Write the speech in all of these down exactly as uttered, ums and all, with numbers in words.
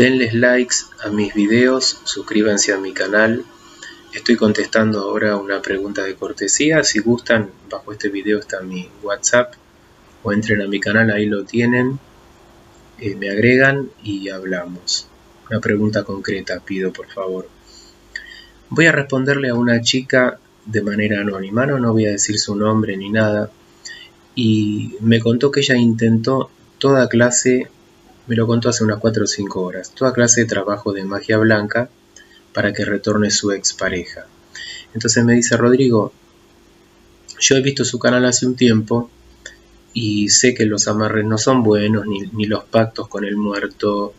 denles likes a mis videos, suscríbanse a mi canal. Estoy contestando ahora una pregunta de cortesía. Si gustan, bajo este video está mi WhatsApp, o entren a mi canal, ahí lo tienen, eh, me agregan y hablamos. Una pregunta concreta pido, por favor. Voy a responderle a una chica de manera anónima, no, no voy a decir su nombre ni nada, y me contó que ella intentó toda clase, me lo contó hace unas cuatro o cinco horas, toda clase de trabajo de magia blanca para que retorne su expareja. Entonces me dice: Rodrigo, yo he visto su canal hace un tiempo y sé que los amarres no son buenos, ni, ni los pactos con el muerto,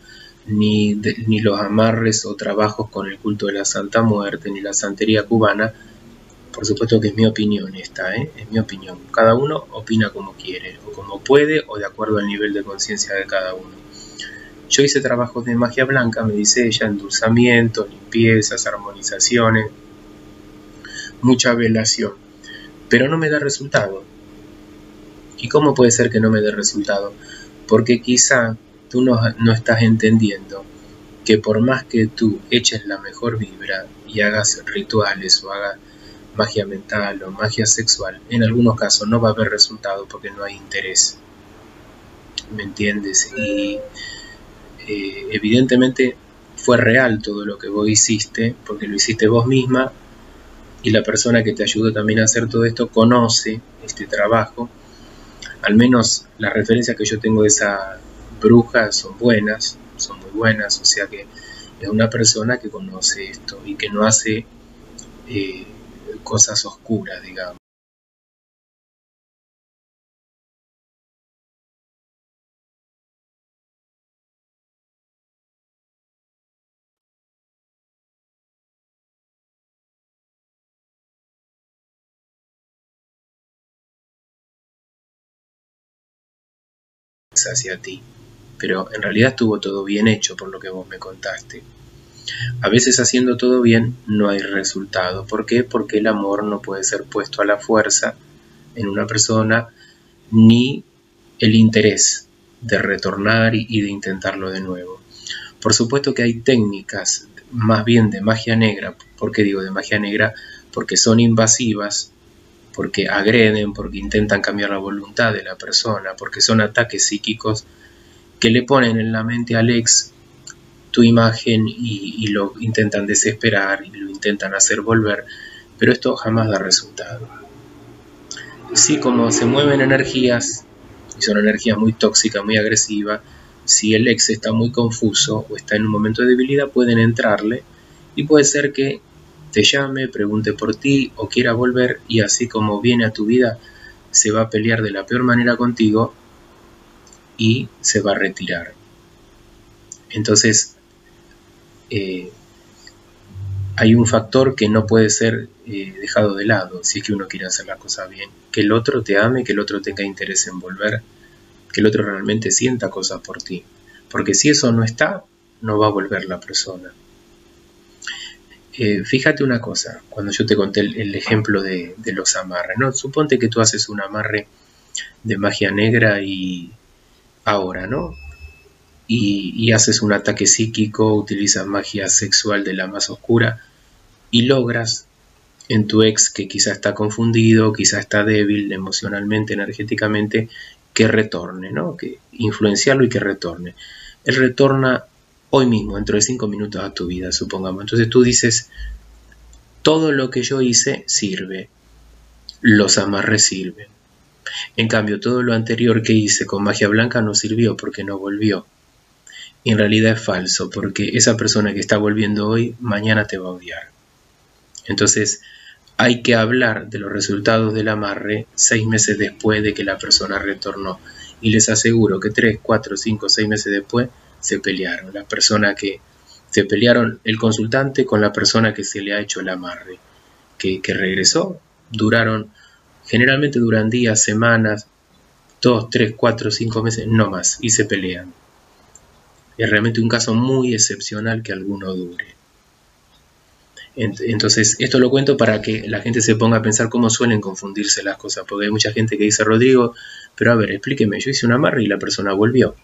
ni, de, ni los amarres o trabajos con el culto de la Santa Muerte, ni la santería cubana. Por supuesto que es mi opinión esta, ¿eh? Es mi opinión. Cada uno opina como quiere, o como puede, o de acuerdo al nivel de conciencia de cada uno. Yo hice trabajos de magia blanca, me dice ella, endulzamientos, limpiezas, armonizaciones, mucha velación, pero no me da resultado. ¿Y cómo puede ser que no me dé resultado? Porque quizá tú no, no estás entendiendo que por más que tú eches la mejor vibra y hagas rituales o hagas magia mental o magia sexual, en algunos casos no va a haber resultado porque no hay interés, ¿me entiendes? Y eh, evidentemente fue real todo lo que vos hiciste, porque lo hiciste vos misma, y la persona que te ayudó también a hacer todo esto conoce este trabajo. Al menos las referencias que yo tengo de esa bruja son buenas, son muy buenas, o sea que es una persona que conoce esto y que no hace eh, cosas oscuras, digamos. Hacia ti, pero en realidad estuvo todo bien hecho por lo que vos me contaste. A veces haciendo todo bien no hay resultado. ¿Por qué? Porque el amor no puede ser puesto a la fuerza en una persona, ni el interés de retornar y de intentarlo de nuevo. Por supuesto que hay técnicas más bien de magia negra. ¿Por qué digo de magia negra? Porque son invasivas, porque agreden, porque intentan cambiar la voluntad de la persona, porque son ataques psíquicos que le ponen en la mente al ex tu imagen y, y lo intentan desesperar y lo intentan hacer volver, pero esto jamás da resultado. Sí, como se mueven energías, y son energías muy tóxicas, muy agresivas, si el ex está muy confuso o está en un momento de debilidad, pueden entrarle y puede ser que te llame, pregunte por ti o quiera volver, y así como viene a tu vida, se va a pelear de la peor manera contigo y se va a retirar. Entonces, eh, hay un factor que no puede ser eh, dejado de lado, si es que uno quiere hacer las cosas bien. Que el otro te ame, que el otro tenga interés en volver, que el otro realmente sienta cosas por ti. Porque si eso no está, no va a volver la persona. Eh, fíjate una cosa, cuando yo te conté el, el ejemplo de, de los amarres, ¿no? Suponte que tú haces un amarre de magia negra y ahora, ¿no? Y, y haces un ataque psíquico, utilizas magia sexual de la más oscura y logras en tu ex, que quizá está confundido, quizá está débil emocionalmente, energéticamente, que retorne, ¿no? Que influenciarlo y que retorne. Él retorna hoy mismo, dentro de cinco minutos a tu vida, supongamos. Entonces tú dices, todo lo que yo hice sirve, los amarres sirven. En cambio, todo lo anterior que hice con magia blanca no sirvió porque no volvió. Y en realidad es falso, porque esa persona que está volviendo hoy, mañana te va a odiar. Entonces, hay que hablar de los resultados del amarre seis meses después de que la persona retornó. Y les aseguro que tres, cuatro, cinco, seis meses después, se pelearon, la persona que se pelearon el consultante con la persona que se le ha hecho el amarre, que, que regresó, duraron, generalmente duran días, semanas, dos, tres, cuatro, cinco meses, no más, y se pelean. Es realmente un caso muy excepcional que alguno dure. Entonces, esto lo cuento para que la gente se ponga a pensar cómo suelen confundirse las cosas, porque hay mucha gente que dice: Rodrigo, pero a ver, explíqueme, yo hice un amarre y la persona volvió.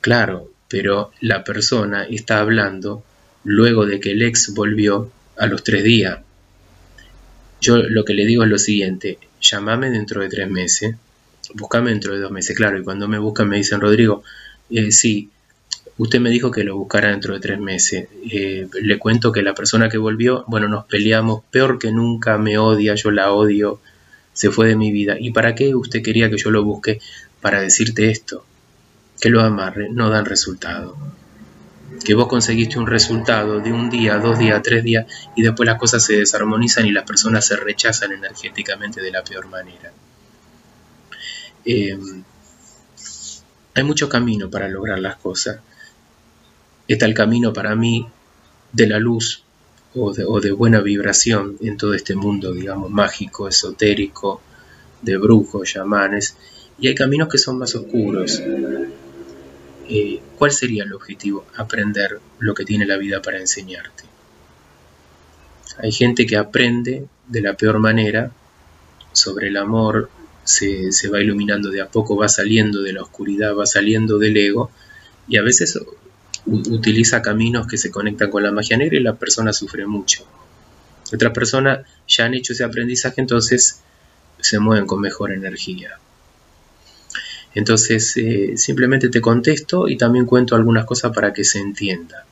Claro, pero la persona está hablando luego de que el ex volvió a los tres días. Yo lo que le digo es lo siguiente: llámame dentro de tres meses, búscame dentro de dos meses, claro, y cuando me buscan me dicen, Rodrigo, eh, sí, usted me dijo que lo buscara dentro de tres meses, eh, le cuento que la persona que volvió, bueno, nos peleamos, peor que nunca, me odia, yo la odio, se fue de mi vida. ¿Y para qué usted quería que yo lo busque? Para decirte esto, que los amarres no dan resultado. Que vos conseguiste un resultado de un día, dos días, tres días, y después las cosas se desarmonizan y las personas se rechazan energéticamente de la peor manera. Eh, hay mucho camino para lograr las cosas. Está el camino para mí de la luz o de, o de buena vibración en todo este mundo, digamos, mágico, esotérico, de brujos, chamanes, y hay caminos que son más oscuros. Eh, ¿Cuál sería el objetivo? Aprender lo que tiene la vida para enseñarte. Hay gente que aprende de la peor manera sobre el amor, se, se va iluminando de a poco, va saliendo de la oscuridad, va saliendo del ego, y a veces utiliza caminos que se conectan con la magia negra y la persona sufre mucho. Otras personas ya han hecho ese aprendizaje, entonces se mueven con mejor energía. Entonces eh, simplemente te contesto y también cuento algunas cosas para que se entienda.